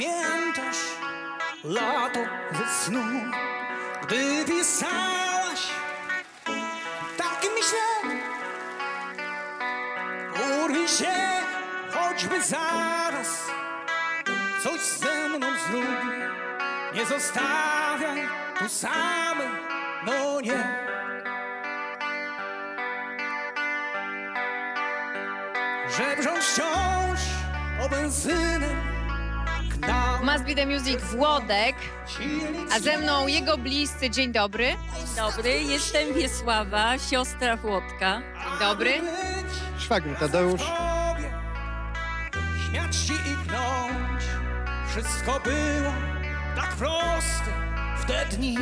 pamiętasz lato ze snu, gdy pisałaś, tak myślę, urwij się, choćby zaraz, coś ze mną zrób, nie zostawiaj tu samej, no nie. Żebrząc wciąż o benzynę. Must Be The Music, Włodek, a ze mną jego bliscy. Dzień dobry. Dzień dobry, jestem Wiesława, siostra Włodka. Dzień dobry. Szwagier Tadeusz. Śmiać się i kląć, wszystko było tak proste w te dni.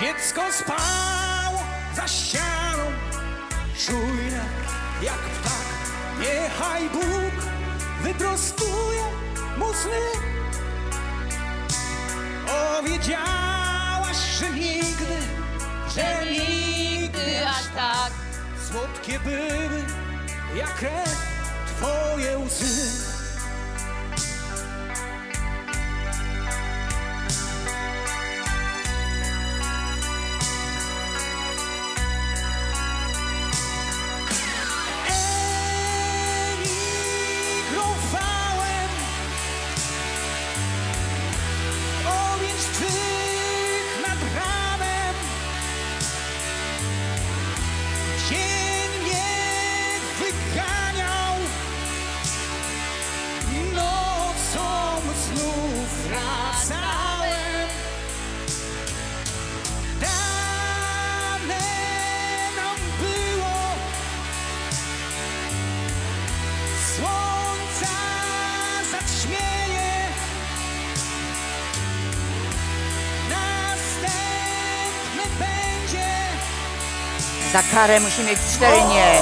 Dziecko spało za ścianą, czujne jak ptak. Niechaj Bóg wyprostuje mu sny. Powiedziałaś, że nigdy aż tak słodkie były jak krew twoje łzy. Za karę musi mieć 4 nie.